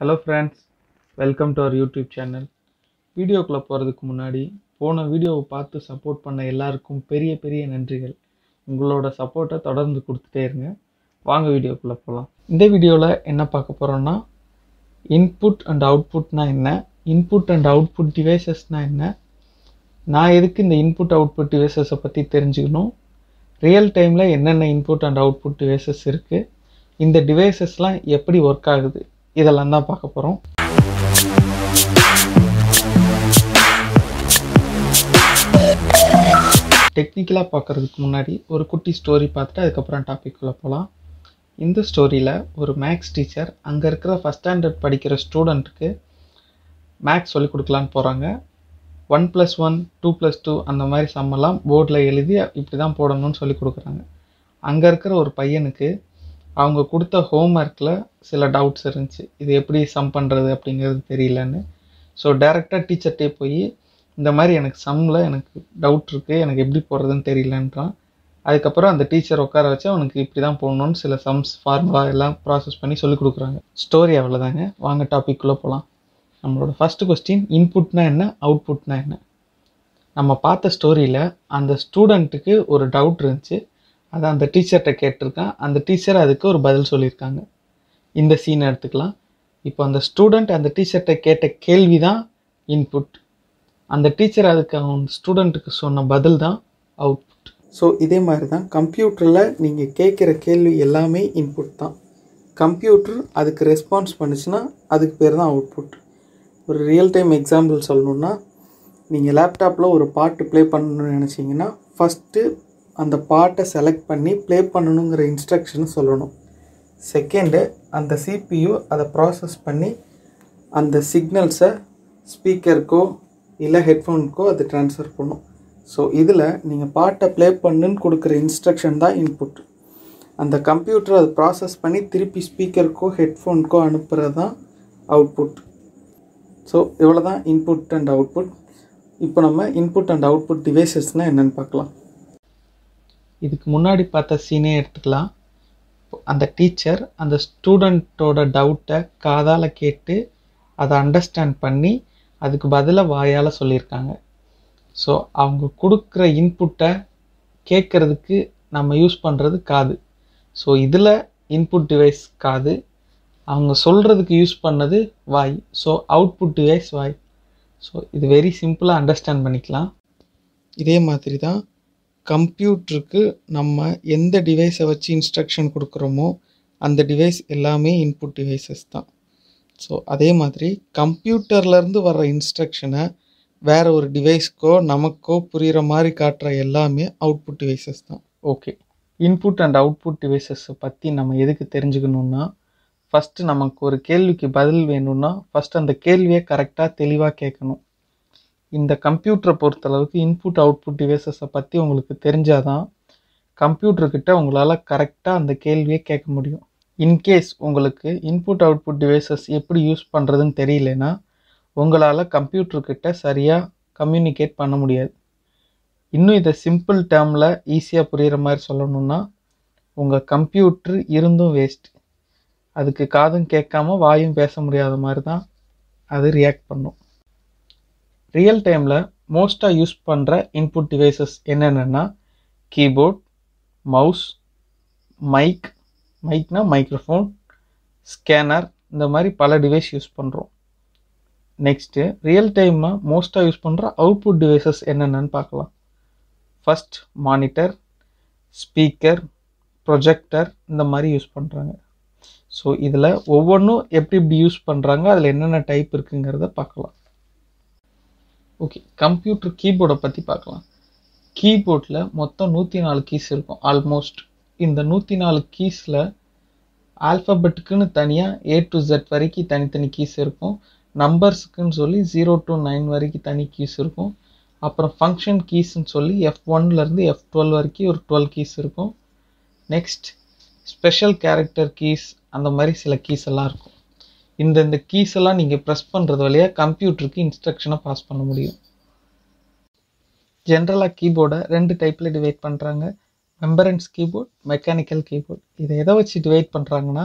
Hello friends, welcome to our YouTube channel. Video கிளப் போறதுக்கு முன்னாடி போன வீடியோவை பார்த்து சப்போர்ட் பண்ண எல்லாருக்கும் பெரிய பெரிய நன்றிகள். உங்களோட சப்போர்ட்டை தொடர்ந்து கொடுத்துட்டே இருங்க. வாங்க வீடியோக்குள்ள போலாம். இந்த வீடியோல என்ன பார்க்க போறோம்னா இன்புட் அண்ட் அவுட்புட்னா என்ன? இன்புட் அண்ட் அவுட்புட் டிவைசஸ்னா என்ன? நான் எதுக்கு இந்த இன்புட் அவுட்புட் டிவைசஸை பத்தி தெரிஞ்சுக்கணும்? ரியல் டைம்ல என்னென்ன இன்புட் அண்ட் அவுட்புட் டிவைசஸ் இருக்கு? இந்த டிவைசஸ்லாம் எப்படி வர்க் ஆகுது? இதெல்லாம் தான் பார்க்க போகிறோம். டெக்னிக்கலாக பார்க்குறதுக்கு முன்னாடி ஒரு குட்டி ஸ்டோரி பார்த்துட்டு அதுக்கப்புறம் டாபிக்குள்ளே போகலாம். இந்த ஸ்டோரியில் ஒரு மேக்ஸ் டீச்சர் அங்கே இருக்கிற ஃபஸ்ட் ஸ்டாண்டர்ட் படிக்கிற ஸ்டூடெண்ட்டுக்கு மேக்ஸ் சொல்லிக் கொடுக்கலான்னு போகிறாங்க. 1+1, 2+2 அந்த மாதிரி சம்மெல்லாம் போர்டில் எழுதி இப்படி தான் போடணும்னு சொல்லி கொடுக்குறாங்க. அங்கே இருக்கிற ஒரு பையனுக்கு அவங்க கொடுத்த ஹோம்ஒர்க்கில் சில டவுட்ஸ் இருந்துச்சு. இது எப்படி சம் பண்ணுறது அப்படிங்கிறது தெரியலன்னு. ஸோ டைரெக்டாக டீச்சர்கிட்டே போய் இந்த மாதிரி எனக்கு சம்மில் எனக்கு டவுட் இருக்குது, எனக்கு எப்படி போடுறதுன்னு தெரியலன்றான். அதுக்கப்புறம் அந்த டீச்சர் உட்கார வச்சு அவனுக்கு இப்படி தான் போடணும்னு சில சம்ஸ் ஃபார்முலா எல்லாம் ப்ராசஸ் பண்ணி சொல்லிக் கொடுக்குறாங்க. ஸ்டோரி அவ்வளோதாங்க. வாங்க டாபிக்குள்ளே போகலாம். நம்மளோட ஃபஸ்ட்டு கொஸ்டின், இன்புட்னா என்ன, அவுட்புட்னா என்ன? நம்ம பார்த்த ஸ்டோரியில் அந்த ஸ்டூடெண்ட்டுக்கு ஒரு டவுட் இருந்துச்சு. அதை அந்த டீச்சர்கிட்ட கேட்டிருக்கான். அந்த டீச்சர் அதுக்கு ஒரு பதில் சொல்லியிருக்காங்க. இந்த சீனை எடுத்துக்கலாம். இப்போ அந்த ஸ்டூடெண்ட் அந்த டீச்சர்கிட்ட கேட்ட கேள்வி தான் இன்புட். அந்த டீச்சர் அதுக்கு அவங்க ஸ்டூடெண்ட்டுக்கு சொன்ன பதில் தான் அவுட்புட். ஸோ இதே மாதிரி தான் கம்ப்யூட்டரில் நீங்கள் கேட்குற கேள்வி எல்லாமே இன்புட் தான். கம்ப்யூட்டர் அதுக்கு ரெஸ்பான்ஸ் பண்ணுச்சுன்னா அதுக்கு பேர் தான் அவுட்புட். ஒரு ரியல் டைம் எக்ஸாம்பிள் சொல்லணுன்னா, நீங்கள் லேப்டாப்பில் ஒரு பாட்டு ப்ளே பண்ணணும்னு நினச்சிங்கன்னா ஃபஸ்ட்டு அந்த பாட்டை செலக்ட் பண்ணி ப்ளே பண்ணணுங்கிற இன்ஸ்ட்ரக்ஷன் சொல்லணும். செகண்டு, அந்த CPU அதை ப்ராசஸ் பண்ணி அந்த சிக்னல்ஸை ஸ்பீக்கருக்கோ இல்லை ஹெட்ஃபோனுக்கோ அதை ட்ரான்ஸ்ஃபர் பண்ணும். ஸோ இதில் நீங்கள் பாட்டை ப்ளே பண்ணுன்னு கொடுக்குற இன்ஸ்ட்ரக்ஷன் தான் இன்புட். அந்த கம்ப்யூட்டர் அதை ப்ராசஸ் பண்ணி திருப்பி ஸ்பீக்கருக்கோ ஹெட்ஃபோனுக்கோ அனுப்புகிறது தான் அவுட்புட். ஸோ இவ்வளோ தான் இன்புட் அண்ட் அவுட்புட். இப்போ நம்ம இன்புட் அண்ட் அவுட்புட் டிவைசஸ்னால் என்னென்னு பார்க்கலாம். இதுக்கு முன்னாடி பார்த்த சீனே எடுத்துக்கலாம். அந்த டீச்சர் அந்த ஸ்டூடெண்ட்டோட டவுட்டை காதால் கேட்டு அதை அண்டர்ஸ்டாண்ட் பண்ணி அதுக்கு பதிலாக வாயால் சொல்லியிருக்காங்க. ஸோ அவங்க கொடுக்குற இன்புட்டை கேட்குறதுக்கு நம்ம யூஸ் பண்ணுறது காது. ஸோ இதில் இன்புட் டிவைஸ் காது, அவங்க சொல்கிறதுக்கு யூஸ் பண்ணது வாய். ஸோ அவுட்புட் டிவைஸ் வாய். ஸோ இது வெரி சிம்பிளாக அண்டர்ஸ்டாண்ட் பண்ணிக்கலாம். இதே மாதிரி தான் கம்ப்யூட்டருக்கு நம்ம எந்த டிவைஸை வச்சு இன்ஸ்ட்ரக்ஷன் கொடுக்குறோமோ அந்த டிவைஸ் எல்லாமே இன்புட் டிவைசஸ் தான். ஸோ அதே மாதிரி கம்ப்யூட்டர்லேருந்து வர்ற இன்ஸ்ட்ரக்ஷனை வேறு ஒரு டிவைஸ்க்கோ நமக்கோ புரிகிற மாதிரி காட்டுற எல்லாமே அவுட்புட் டிவைசஸ் தான். ஓகே, இன்புட் அண்ட் அவுட்புட் டிவைசஸை பற்றி நம்ம எதுக்கு தெரிஞ்சுக்கணுன்னா, ஃபஸ்ட்டு நமக்கு ஒரு கேள்விக்கு பதில் வேணும்னா ஃபஸ்ட்டு அந்த கேள்வியை கரெக்டாக தெளிவாக கேட்கணும். இந்த கம்ப்யூட்டரை பொறுத்தளவுக்கு இன்புட் அவுட்புட் டிவைசஸை பற்றி உங்களுக்கு தெரிஞ்சாதான் கம்ப்யூட்டர்கிட்ட உங்களால் கரெக்டாக அந்த கேள்வியை கேட்க முடியும். இன்கேஸ் உங்களுக்கு இன்புட் அவுட்புட் டிவைசஸ் எப்படி யூஸ் பண்ணுறதுன்னு தெரியலனா உங்களால் கம்ப்யூட்டர்கிட்ட சரியாக கம்யூனிகேட் பண்ண முடியாது. இன்னும் இதை சிம்பிள் டேர்மில் ஈஸியாக புரிகிற மாதிரி சொல்லணுன்னா, உங்கள் கம்ப்யூட்டர் இருந்தும் வேஸ்ட். அதுக்கு காதும் கேட்காம வாயும் பேச முடியாத மாதிரி தான் அது ரியாக்ட் பண்ணும். ரியல் டைமில் மோஸ்ட்டாக யூஸ் பண்ணுற இன்புட் டிவைசஸ் என்னென்னா கீபோர்ட், மவுஸ், மைக்னா மைக்ரோஃபோன், ஸ்கேனர், இந்த மாதிரி பல டிவைஸ் யூஸ் பண்ணுறோம். நெக்ஸ்ட்டு ரியல் டைமாக மோஸ்ட்டாக யூஸ் பண்ணுற அவுட்புட் டிவைசஸ் என்னென்னு பார்க்கலாம். ஃபஸ்ட் மானிட்டர், ஸ்பீக்கர், ப்ரொஜெக்டர் இந்த மாதிரி யூஸ் பண்ணுறாங்க. ஸோ இதில் ஒவ்வொன்றும் எப்படி யூஸ் பண்ணுறாங்க, அதில் என்னென்ன டைப் இருக்குங்கிறத பார்க்கலாம். ஓகே, கம்ப்யூட்டர் கீபோர்டை பற்றி பார்க்கலாம். கீபோர்டில் மொத்தம் 104 கீஸ் இருக்கும். ஆல்மோஸ்ட் இந்த 104 கீஸில் ஆல்ஃபபெட்டுக்குன்னு தனியாக A to Z வரைக்கும் தனித்தனி கீஸ் இருக்கும். நம்பர்ஸுக்குன்னு சொல்லி 0 to 9 வரைக்கும் தனி கீஸ் இருக்கும். அப்புறம் ஃபங்க்ஷன் கீஸ்ன்னு சொல்லி F1லேருந்து F12 வரைக்கும் ஒரு 12 கீஸ் இருக்கும். நெக்ஸ்ட் ஸ்பெஷல் கேரக்டர் கீஸ், அந்த மாதிரி சில கீஸ் எல்லாம் இருக்கும். இந்த கீஸ் எல்லாம் நீங்கள் ப்ரெஸ் பண்ணுறது வழியாக கம்ப்யூட்டருக்கு இன்ஸ்ட்ரக்ஷனை பாஸ் பண்ண முடியும். ஜென்ரலாக கீபோர்டை ரெண்டு டைப்பில் டிவைட் பண்ணுறாங்க. Membrane keyboard, mechanical keyboard. இதை எதை வச்சு டிவைட் பண்ணுறாங்கன்னா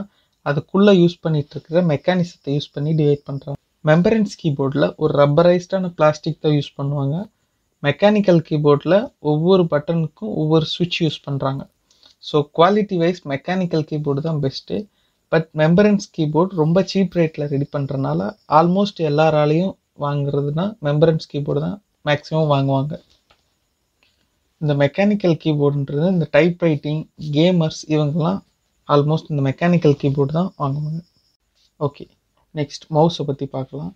அதுக்குள்ள யூஸ் பண்ணிட்டு இருக்கிற மெக்கானிசத்தை யூஸ் பண்ணி டிவைட் பண்றாங்க. மெம்பரன்ஸ் கீபோர்டில் ஒரு ரப்பரைஸ்டான பிளாஸ்டிக் தான் யூஸ் பண்ணுவாங்க. மெக்கானிக்கல் கீபோர்டில் ஒவ்வொரு பட்டனுக்கும் ஒவ்வொரு சுவிட்ச் யூஸ் பண்ணுறாங்க. So quality wise mechanical keyboard தான் பெஸ்ட்டு. பட் மெம்பரன்ஸ் கீபோர்டு ரொம்ப சீப் ரேட்டில் ரெடி பண்ணுறனால ஆல்மோஸ்ட் எல்லாராலையும் வாங்குறதுனா மெம்பரன்ஸ் கீபோர்டு தான் மேக்ஸிமம் வாங்குவாங்க. இந்த மெக்கானிக்கல் கீபோர்டுன்றது இந்த டைப் ரைட்டிங் கேமர்ஸ் இவங்கெல்லாம் ஆல்மோஸ்ட் இந்த மெக்கானிக்கல் கீபோர்டு தான் வாங்குவாங்க. ஓகே, நெக்ஸ்ட் மவுஸை பற்றி பார்க்கலாம்.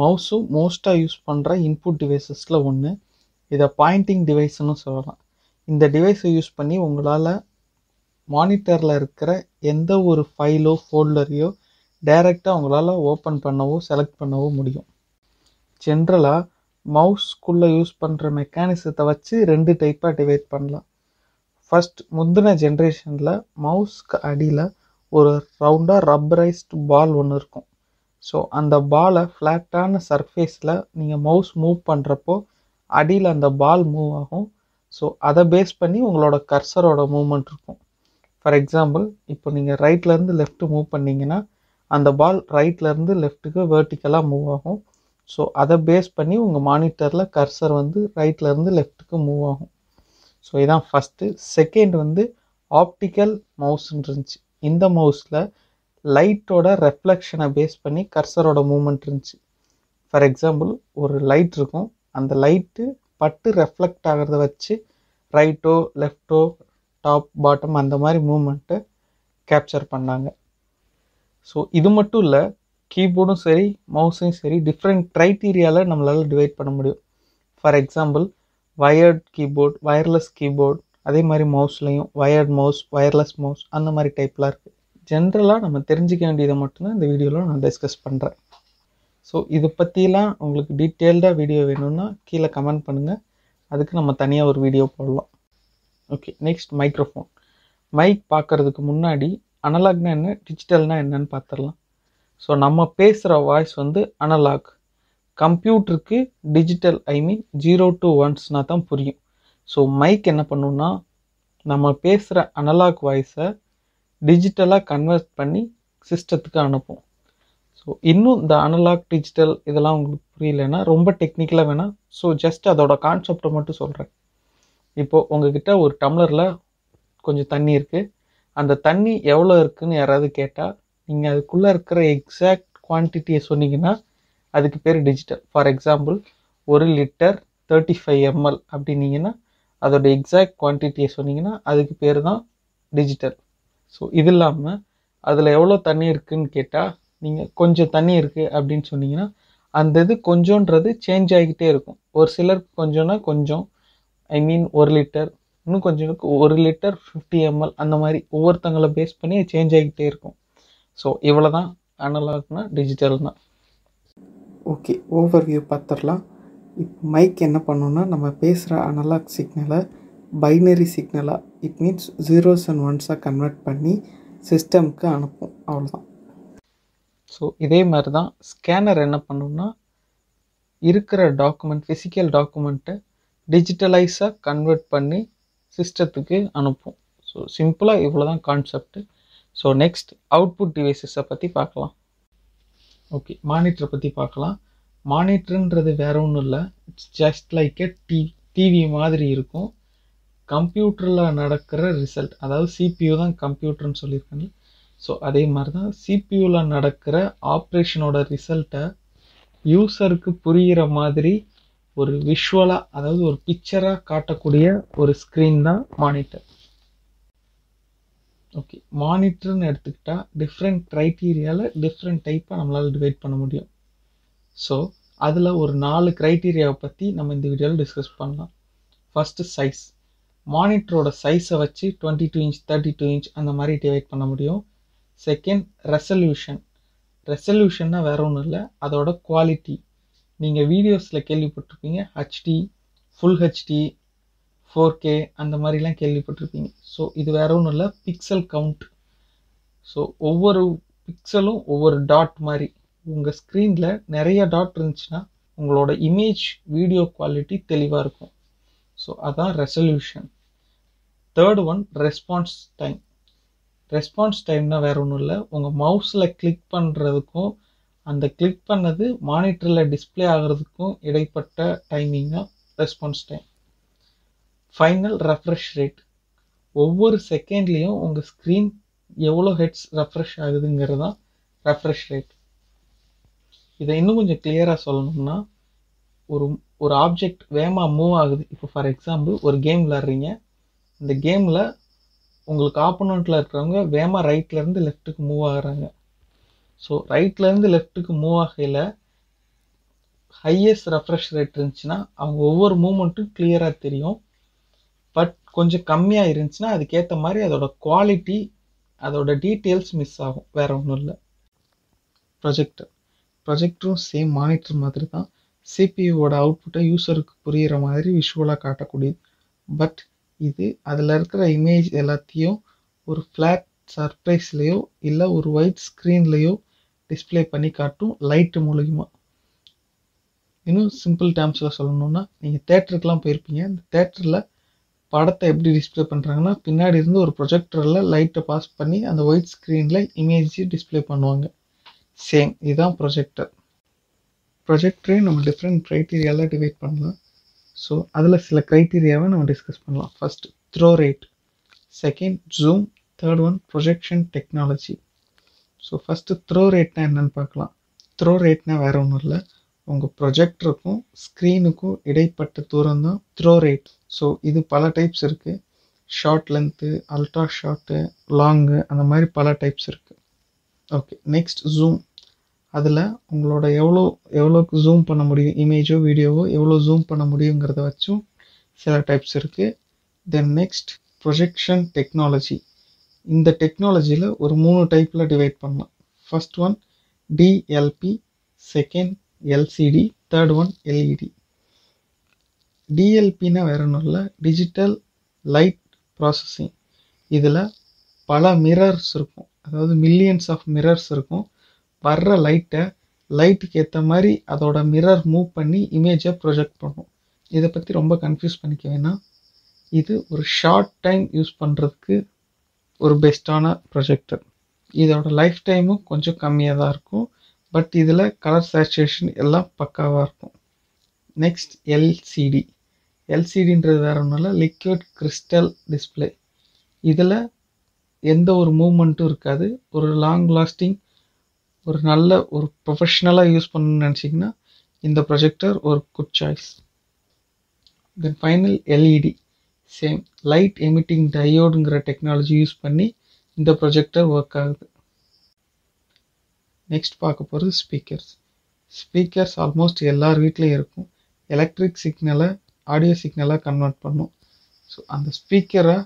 மவுஸும் மோஸ்ட்டாக யூஸ் பண்ணுற இன்புட் டிவைசஸில் ஒன்று. இதை பாயிண்டிங் டிவைஸ்னு சொல்லலாம். இந்த டிவைஸை யூஸ் பண்ணி உங்களால் மானிட்டரில் இருக்கிற எந்த ஒரு ஃபைலோ ஃபோல்டரையோ டைரெக்டாக உங்களால் ஓப்பன் பண்ணவோ செலக்ட் பண்ணவோ முடியும். ஜென்ரலாக மவுஸ்குள்ளே யூஸ் பண்ணுற மெக்கானிசத்தை வச்சு ரெண்டு டைப்பாக டிவைட் பண்ணலாம். ஃபர்ஸ்ட், முந்தின ஜென்ரேஷனில் மவுஸ்க்கு அடியில் ஒரு ரவுண்டாக ரப்பரைஸ்டு பால் ஒன்று இருக்கும். ஸோ அந்த பாலை ஃப்ளாட்டான சர்ஃபேஸில் நீங்கள் மவுஸ் மூவ் பண்ணுறப்போ அடியில் அந்த பால் மூவ் ஆகும். ஸோ அதை பேஸ் பண்ணி உங்களோட கர்சரோட மூவ்மெண்ட் இருக்கும். ஃபார் எக்ஸாம்பிள், இப்போ நீங்கள் ரைட்லேருந்து லெஃப்ட்டு மூவ் பண்ணிங்கன்னா அந்த பால் ரைட்லேருந்து லெஃப்ட்டுக்கு வேர்ட்டிக்கலாக மூவ் ஆகும். ஸோ அதை பேஸ் பண்ணி உங்கள் மானிட்டரில் கர்சர் வந்து ரைட்லேருந்து லெஃப்ட்டுக்கு மூவ் ஆகும். ஸோ இதான் ஃபஸ்ட்டு. செகண்ட் வந்து ஆப்டிக்கல் மவுஸ்ன்னு இருந்துச்சு. இந்த மவுஸில் லைட்டோட ரெஃப்ளெக்ஷனை பேஸ் பண்ணி கர்சரோட மூமெண்ட் இருந்துச்சு. ஃபார் எக்ஸாம்பிள், ஒரு லைட் இருக்கும். அந்த லைட்டு பட்டு ரெஃப்ளெக்ட் ஆகிறத வச்சு ரைட்டோ லெஃப்டோ டாப் பாட்டம் அந்த மாதிரி மூமெண்ட்டை கேப்சர் பண்ணாங்க. ஸோ இது மட்டும் இல்லை, கீபோர்டும் சரி மவுஸும் சரி டிஃப்ரெண்ட் க்ரைட்டீரியாவில் நம்மளால் டிவைட் பண்ண முடியும். For example, wired keyboard, wireless keyboard, அதே மாதிரி மவுஸ்லையும் வயர்ட் மவுஸ், வயர்லெஸ் மவுஸ் அந்த மாதிரி டைப்லாம் இருக்குது. ஜென்ரலாக நம்ம தெரிஞ்சிக்க வேண்டியதை மட்டும்தான் இந்த வீடியோவில் நான் டிஸ்கஸ் பண்ணுறேன். ஸோ இதை பற்றிலாம் உங்களுக்கு டீட்டெயில்டாக வீடியோ வேணும்னா கீழே கமெண்ட் பண்ணுங்கள். அதுக்கு நம்ம தனியாக ஒரு வீடியோ போடலாம். Okay, next microphone. மைக் பார்க்குறதுக்கு முன்னாடி அனலாக்னா என்ன, டிஜிட்டல்னால் என்னன்னு பார்த்துடலாம். ஸோ நம்ம பேசுகிற வாய்ஸ் வந்து அனலாக். கம்ப்யூட்டருக்கு டிஜிட்டல், ஐ மீன் 0 to 1 தான் புரியும். ஸோ மைக் என்ன பண்ணுன்னா, நம்ம பேசுகிற அனலாக் வாய்ஸை டிஜிட்டலாக கன்வெர்ட் பண்ணி சிஸ்டத்துக்கு அனுப்பும். ஸோ இன்னும் இந்த அனலாக் டிஜிட்டல் இதெல்லாம் உங்களுக்கு புரியலைன்னா ரொம்ப டெக்னிக்கலாக வேணாம். ஸோ ஜஸ்ட் அதோட கான்செப்டை மட்டும் சொல்கிறேன். இப்போது உங்ககிட்ட ஒரு டம்ளரில் கொஞ்சம் தண்ணி இருக்குது. அந்த தண்ணி எவ்வளோ இருக்குதுன்னு யாராவது கேட்டால் நீங்கள் அதுக்குள்ளே இருக்கிற எக்ஸாக்ட் குவான்டிட்டியை சொன்னீங்கன்னா அதுக்கு பேர் digital. For example, 1 liter 35 ml அப்படின்னீங்கன்னா அதோட எக்ஸாக்ட் குவான்டிட்டியை சொன்னீங்கன்னா அதுக்கு பேர் தான் டிஜிட்டல். ஸோ இது இல்லாமல் அதில் எவ்வளோ தண்ணி இருக்குதுன்னு கேட்டால் நீங்கள் கொஞ்சம் தண்ணி இருக்குது அப்படின்னு சொன்னீங்கன்னா அந்த இது கொஞ்சன்றது சேஞ்ச் ஆகிக்கிட்டே இருக்கும். ஒரு சிலருக்கு கொஞ்சம்னா கொஞ்சம், ஐ மீன் 1 liter, இன்னும் கொஞ்சம் 1 liter 50 ml அந்த மாதிரி ஒவ்வொருத்தங்களை பேஸ் பண்ணி சேஞ்ச் ஆகிக்கிட்டே இருக்கும். ஸோ இவ்வளோ தான் அனலாக்னா டிஜிட்டல்னா. ஓகே, ஓவர்வியூ பார்த்துடலாம். இப்போ மைக் என்ன பண்ணோன்னா, நம்ம பேசுகிற அனலாக் சிக்னலை பைனரி சிக்னலாக, it means 0s and 1s convert பண்ணி சிஸ்டம்க்கு அனுப்பும், அவ்வளோதான். ஸோ இதே மாதிரி தான் ஸ்கேனர் என்ன பண்ணோம்னா, இருக்கிற டாக்குமெண்ட், ஃபிசிக்கல் டாக்குமெண்ட்டை டிஜிட்டலைஸாக கன்வெர்ட் பண்ணி சிஸ்டத்துக்கு அனுப்பும். ஸோ சிம்பிளாக இவ்வளோ தான் கான்செப்ட். ஸோ நெக்ஸ்ட் அவுட்புட் டிவைசஸை பற்றி பார்க்கலாம். ஓகே, மானிட்டரை பற்றி பார்க்கலாம். மானிட்டருன்றது வேற ஒன்றும் இல்லை, it's just like a TV மாதிரி இருக்கும். கம்ப்யூட்டரில் நடக்கிற ரிசல்ட், அதாவது சிபியூ தான் கம்ப்யூட்டர்னு சொல்லியிருக்காங்க. ஸோ அதே மாதிரி தான் சிபியூவில் நடக்கிற ஆப்ரேஷனோட ரிசல்ட்டை யூஸருக்கு புரிகிற மாதிரி ஒரு விஷுவலாக, அதாவது ஒரு பிக்சராக காட்டக்கூடிய ஒரு ஸ்க்ரீன் தான் மானிட்டர். ஓகே, மானிட்டர்னு எடுத்துக்கிட்டால் டிஃப்ரெண்ட் க்ரைட்டீரியாவில் டிஃப்ரெண்ட் டைப்பாக நம்மளால் டிவைட் பண்ண முடியும். ஸோ அதில் ஒரு 4 க்ரைட்டீரியாவை பற்றி நம்ம இந்த வீடியோவில் டிஸ்கஸ் பண்ணலாம். First size. மானிட்டரோட சைஸை வச்சு 22 inch, 32 inch அந்த மாதிரி டிவைட் பண்ண முடியும். Second, resolution. ரெசல்யூஷன்னா வேற ஒன்றும் இல்லை, அதோட குவாலிட்டி. நீங்கள் வீடியோஸில் கேள்விப்பட்டிருப்பீங்க, ஹெச்டி, ஃபுல் ஹெச்டி, 4K அந்த மாதிரிலாம் கேள்விப்பட்டிருப்பீங்க. ஸோ இது வேற ஒன்றும் இல்லை, பிக்சல் கவுண்ட். ஸோ ஒவ்வொரு பிக்சலும் ஒவ்வொரு டாட் மாதிரி. உங்கள் ஸ்க்ரீனில் நிறைய டாட் இருந்துச்சுன்னா உங்களோட இமேஜ் வீடியோ குவாலிட்டி தெளிவாக இருக்கும். ஸோ அதான் resolution. Third one, response time. Response டைம்னா வேறு ஒன்றும் இல்லை, உங்கள் மவுஸில் கிளிக் பண்ணுறதுக்கும் அந்த கிளிக் பண்ணது மானிட்டரில் டிஸ்பிளே ஆகிறதுக்கும் இடைப்பட்ட டைமிங் தான் response time. Final refresh rate, ஒவ்வொரு செகண்ட்லேயும் உங்கள் ஸ்க்ரீன் எவ்வளோ ஹெட்ஸ் ரெஃப்ரெஷ் ஆகுதுங்கிறது தான் ரெஃப்ரெஷ் ரேட். இதை இன்னும் கொஞ்சம் கிளியராக சொல்லணும்னா, ஒரு ஆப்ஜெக்ட் வேகமாக மூவ் ஆகுது. இப்போ ஃபார் எக்ஸாம்பிள் ஒரு கேம் விளாட்றீங்க, இந்த கேமில் உங்களுக்கு ஆப்போனண்ட்டில் இருக்கிறவங்க வேகமாக ரைட்லேருந்து லெஃப்ட்டுக்கு மூவ் ஆகுறாங்க. ஸோ ரைட்லேருந்து லெஃப்ட்டுக்கு மூவ் ஆகையில் ஹையஸ்ட் ரெஃப்ரெஷ் ரேட் இருந்துச்சுன்னா அவங்க ஒவ்வொரு மூமெண்ட்டும் கிளியராக தெரியும். பட் கொஞ்சம் கம்மியாக இருந்துச்சுன்னா அதுக்கேற்ற மாதிரி அதோட குவாலிட்டி அதோட டீட்டெயில்ஸ் மிஸ் ஆகும், வேறு ஒன்றும் இல்லை. ப்ரொஜெக்டரும் சேம் மானிட்டர் மாதிரி தான், சிபியூவோட அவுட்புட்டை யூஸருக்கு புரிகிற மாதிரி விஷுவலாக காட்டக்கூடியது. பட் இது அதில் இருக்கிற இமேஜ் எல்லாத்தையும் ஒரு ஃப்ளாட் சர்ப்ரைஸ்லேயோ இல்லை ஒரு ஒயிட் ஸ்க்ரீன்லேயோ டிஸ்பிளே பண்ணி காட்டும் லைட்டு மூலிமா. இன்னும் சிம்பிள் டேர்ம்ஸில் சொல்லணும்னா, நீங்கள் தேட்டருக்குலாம் போயிருப்பீங்க, இந்த தேட்டரில் படத்தை எப்படி டிஸ்பிளே பண்ணுறாங்கன்னா பின்னாடி இருந்து ஒரு ப்ரொஜெக்டரில் லைட்டை பாஸ் பண்ணி அந்த ஒயிட் ஸ்க்ரீனில் இமேஜ் டிஸ்பிளே பண்ணுவாங்க. சேம் இதுதான் ப்ரொஜெக்டர். ப்ரொஜெக்டரே நம்ம டிஃப்ரெண்ட் க்ரைட்டீரியாவில் டிவைட் பண்ணலாம். ஸோ அதில் சில க்ரைட்டீரியாவை நம்ம டிஸ்கஸ் பண்ணலாம். First throw rate, second zoom, third one projection technology. So first throw ரேட்னா என்னென்னு பார்க்கலாம். த்ரோ ரேட்னா வேறு ஒன்றும் இல்லை, உங்கள் ப்ரொஜெக்டருக்கும் ஸ்க்ரீனுக்கும் இடைப்பட்ட தூரம் தான் த்ரோ ரேட். ஸோ இது பல டைப்ஸ் இருக்குது, short length, ultra short, long, அந்த மாதிரி பல டைப்ஸ் இருக்குது. Okay, next zoom. அதில் உங்களோட எவ்வளோக்கு ஜூம் பண்ண முடியும், இமேஜோ வீடியோவோ எவ்வளோ ஜூம் பண்ண முடியுங்கிறத வச்சும் சில டைப்ஸ் இருக்குது. Then next projection technology. இந்த டெக்னாலஜியில் ஒரு 3 டைப்பில் டிவைட் பண்ணலாம். First one DLP, second LCD, third one LED. டிஎல்பின்னா வேற ஒன்றும் இல்லை, டிஜிட்டல் லைட் ப்ராசஸிங். இதில் பல மிரர்ஸ் இருக்கும், அதாவது மில்லியன்ஸ் ஆஃப் மிரர்ஸ் இருக்கும். வர்ற லைட்டுக்கு ஏற்ற மாதிரி அதோட மிரர் மூவ் பண்ணி இமேஜை ப்ரொஜெக்ட் பண்ணும். இதை பற்றி ரொம்ப கன்ஃபியூஸ் பண்ணிக்க வேணாம், இது ஒரு ஷார்ட் டைம் யூஸ் பண்ணுறதுக்கு ஒரு பெஸ்ட்டான ப்ரொஜெக்டர். இதோட லைஃப் டைமும் கொஞ்சம் கம்மியாக தான் இருக்கும், பட் இதில் கலர் சேச்சுரேஷன் எல்லாம் பக்காவாக இருக்கும். Next LCD. எல்சிடின்றது வேறு ஒன்றும் இல்லை, லிக்விட் கிறிஸ்டல் டிஸ்பிளே. இதில் எந்த ஒரு மூமெண்ட்டும் இருக்காது. ஒரு லாங் லாஸ்டிங், ஒரு நல்ல ஒரு ப்ரொஃபஷ்னலாக யூஸ் பண்ணணும்னு நினச்சிங்கன்னா இந்த ப்ரொஜெக்டர் ஒரு good choice. Then final LED. Same light emitting டயோடுங்கிற டெக்னாலஜி யூஸ் பண்ணி இந்த ப்ரொஜெக்டர் ஒர்க் ஆகுது. நெக்ஸ்ட் பார்க்க போகிறது ஸ்பீக்கர்ஸ். ஸ்பீக்கர்ஸ் ஆல்மோஸ்ட் எல்லார் வீட்லேயும் இருக்கும். எலக்ட்ரிக் சிக்னலை ஆடியோ சிக்னலாக கன்வெர்ட் பண்ணும். ஸோ அந்த ஸ்பீக்கரை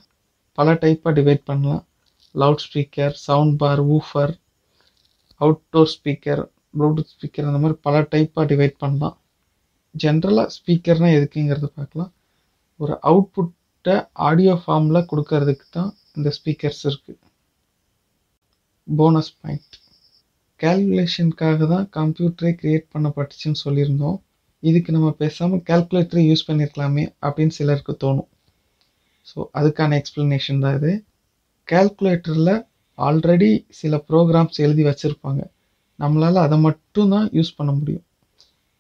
பல டைப்பாக டிவைட் பண்ணலாம். Loud speaker, sound bar, woofer, outdoor speaker, Bluetooth speaker, அந்த மாதிரி பல டைப்பாக டிவைட் பண்ணலாம். ஜென்ரலாக ஸ்பீக்கர்னால் எதுக்குங்கிறத பார்க்கலாம். ஒரு அவுட்புட் ஆடியோ ஃபார்மில் கொடுக்கறதுக்கு தான் இந்த ஸ்பீக்கர்ஸ் இருக்குது. போனஸ் பாயிண்ட், கேல்குலேஷனுக்காக தான் கம்ப்யூட்டரே கிரியேட் பண்ணப்பட்டுச்சுன்னு சொல்லியிருந்தோம். இதுக்கு நம்ம பேசாமல் கேல்குலேட்டரை யூஸ் பண்ணியிருக்கலாமே அப்படின்னு சிலருக்கு தோணும். ஸோ அதுக்கான எக்ஸ்ப்ளனேஷன் தான் இது. கேல்குலேட்டரில் ஆல்ரெடி சில ப்ரோக்ராம்ஸ் எழுதி வச்சுருப்பாங்க, நம்மளால் அதை மட்டும் தான் யூஸ் பண்ண முடியும்.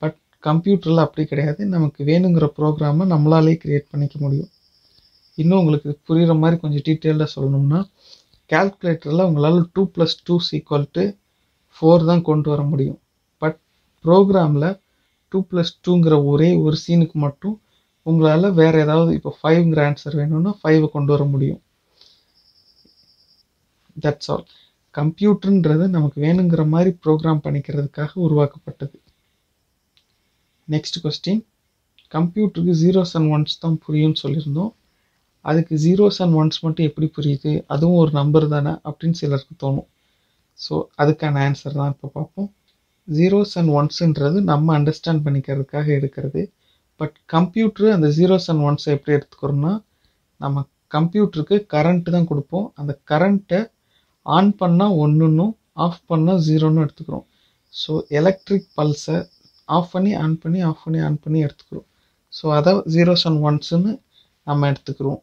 பட் கம்ப்யூட்டரில் அப்படி கிடையாது, நமக்கு வேணுங்கிற ப்ரோக்ராமை நம்மளாலே கிரியேட் பண்ணிக்க முடியும். இன்னும் உங்களுக்கு புரிகிற மாதிரி கொஞ்சம் டீட்டெயில்டாக சொல்லணும்னா, கேல்குலேட்டரில் உங்களால் 2 + 2 = 4 தான் கொண்டு வர முடியும். பட் ப்ரோக்ராமில் 2 + 2ங்கிற ஒரே ஒரு சீனுக்கு மட்டும் உங்களால் வேறு ஏதாவது, இப்போ 5ங்கிற ஆன்சர் வேணும்னா 5ஐ கொண்டு வர முடியும். That's all. கம்ப்யூட்டருன்றது நமக்கு வேணுங்கிற மாதிரி ப்ரோக்ராம் பண்ணிக்கிறதுக்காக உருவாக்கப்பட்டது. Next question, கம்ப்யூட்டருக்கு 0s and 1s தான் புரியும்னு சொல்லியிருந்தோம். அதுக்கு 0s and 1s மட்டும் எப்படி புரியுது, அதுவும் ஒரு நம்பர் தானே அப்படின்னு சிலருக்கு தோணும். ஸோ அதுக்கான ஆன்சர் தான் இப்போ பார்ப்போம். 0s and 1sன்றது நம்ம அண்டர்ஸ்டாண்ட் பண்ணிக்கிறதுக்காக எடுக்கிறது. பட் கம்ப்யூட்டரு அந்த 0s and 1s எப்படி எடுத்துக்கிறோம்னா, நம்ம கம்ப்யூட்டருக்கு கரண்ட்டு தான் கொடுப்போம். அந்த கரண்ட்டை ஆன் பண்ணால் 1னும் ஆஃப் பண்ணால் 0ன்னு எடுத்துக்கிறோம். ஸோ எலக்ட்ரிக் பல்ஸை ஆஃப் பண்ணி எடுத்துக்கிறோம். ஸோ அதை 0s and 1sன்னு நம்ம எடுத்துக்கிறோம்.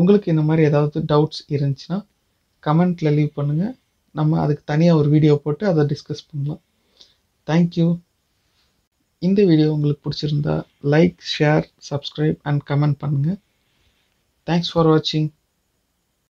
உங்களுக்கு இந்த மாதிரி ஏதாவது டவுட்ஸ் இருந்துச்சுன்னா கமெண்ட்ல லீவ் பண்ணுங்க. நம்ம அதுக்கு தனியாக ஒரு வீடியோ போட்டு அதை டிஸ்கஸ் பண்ணலாம். தேங்க்யூ. இந்த வீடியோ உங்களுக்கு பிடிச்சிருந்தா like, share, subscribe and comment பண்ணுங்கள். தேங்க்ஸ் ஃபார் வாட்சிங்.